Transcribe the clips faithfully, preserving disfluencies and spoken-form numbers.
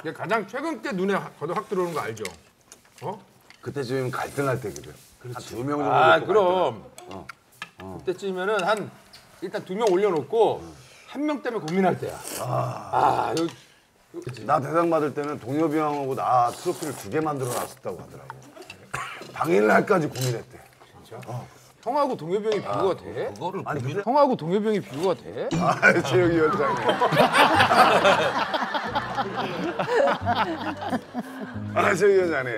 이게 가장 최근 때 눈에 확 들어오는 거 알죠? 어? 그때쯤 갈등할 때거든. 한 두 명 정도. 아 그럼. 어. 어. 그때쯤이면은 한 일단 두 명 올려놓고 음. 한 명 때문에 고민할 때야. 아. 아 요, 요, 나 대상 받을 때는 동엽이 형하고 나 트로피를 두 개 만들어 놨었다고 하더라고. 당일날까지 고민했대. 진짜? 어. 형하고 동엽이 형이 아, 비교가 돼? 그거를 아니, 고민... 형하고 동엽이 형이 비교가 돼? 아, 재혁이 위원장님. 아, 재혁이 위원장님.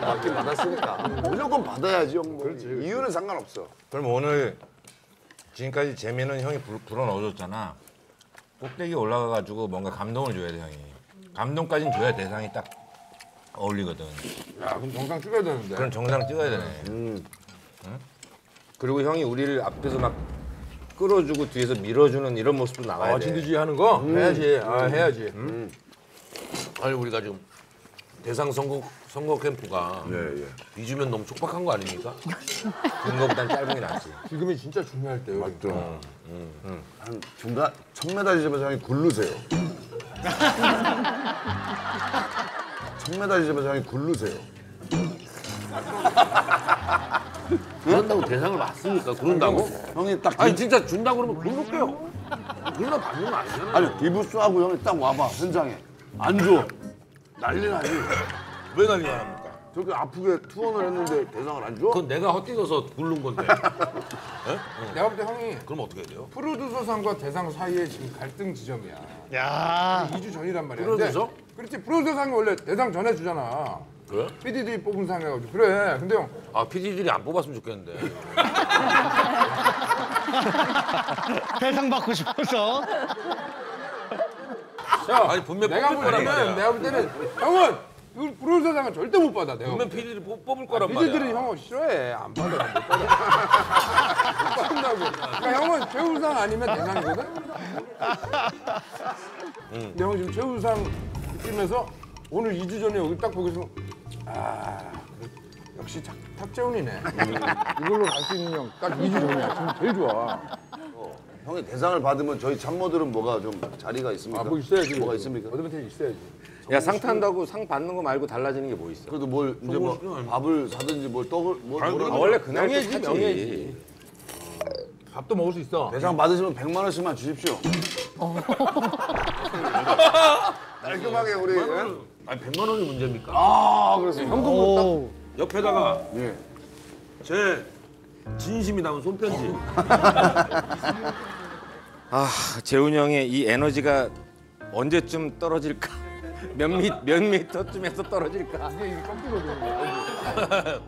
받긴 받았으니까. 무조건 받아야지, 형. 뭐. 그렇지, 그렇지. 이유는 상관없어. 그럼 오늘 지금까지 재미는 형이 불, 불어넣어줬잖아. 꼭대기 올라가가지고 뭔가 감동을 줘야 돼, 형이. 감동까지는 줘야 대상이 딱 어울리거든. 야, 그럼 정상 찍어야 되는데. 그럼 정상 찍어야 되네. 음. 응? 그리고 형이 우리를 앞에서 막 끌어주고 뒤에서 밀어주는 이런 모습도 나와야 아, 돼. 진두지휘 하는 거? 음. 해야지. 아, 음. 해야지. 음. 아니, 우리가 지금 대상 선거, 선거 캠프가 네, 예. 이 주면 너무 촉박한 거 아닙니까? 그거보단 짧은 게 낫지. 지금이 진짜 중요할 때요. 맞죠. 그러니까. 어. 음. 음. 한 중간 천 미터이지만 형이 굴르세요. 백 미터이지만 형이 굴르세요. 그런다고 대상을 받습니까? 그런다고? 형이 딱. 아니, 진짜 준다고 그러면 굴를게요. 굴러 받는 거 아니잖아요. 아니, 기부수하고 형이 딱 와봐, 현장에. 안 줘. 난리 나지. 왜 난리가 납니까? 저렇게 아프게 투혼을 했는데 대상을 안 줘? 그건 내가 헛디뎌서 굴른 건데. 네? 내가 볼 때 형이. 그럼 어떻게 해야 돼요? 프로듀서상과 대상 사이에 지금 갈등 지점이야. 야. 이 주 전이란 말이야. 프로듀서? 그렇지, 프로듀서상이 원래 대상 전에 주잖아. 그래? 피디들이 뽑은 상이어가지고. 그래, 근데 형. 아, 피디들이 안 뽑았으면 좋겠는데. 대상 받고 싶어서. 형, 아니, 분명 내가 볼 때는, 내가 볼 때는, 형은 프로듀서상은 절대 못 받아, 내가. 분명 피디들이 뽑을 거란 말이야. 피디들이 형은 싫어해. 안 받아, 못 받아. 못 받는다고. 그러니까 형은 최우상 아니면 대상이거든? 응. 근데 형은 지금 최우상. 그러면서 오늘 이 주 전에 여기 딱 보고서 아 역시 탁재훈이네. 이걸로 갈 수 있는 형 딱 이 주 전이야. 지금 제일 좋아. 어, 형이 대상을 받으면 저희 참모들은 뭐가 좀 자리가 있습니까? 아, 뭐 있어야지. 뭐가 있습니까? 어드밴티지 있어야지. 야, 상 탄다고 상 받는 거 말고 달라지는 게 뭐 있어? 그래도 뭘 이제 뭐 밥을 사든지 뭘 떡을 뭘 아, 아, 원래 그날 명예지 명예지. 어, 밥도 먹을 수 있어. 대상 받으시면 백만 원씩만 주십시오. 깔끔하게 우리 백만 원, 아니 백만 원이 문제입니까? 아 그래서 현금으로 딱 옆에다가 예. 제 진심이 담은 손편지. 아 재훈이 형의 이 에너지가 언제쯤 떨어질까? 몇 미 몇 미터쯤에서 떨어질까? 이게 깜빡이거든요.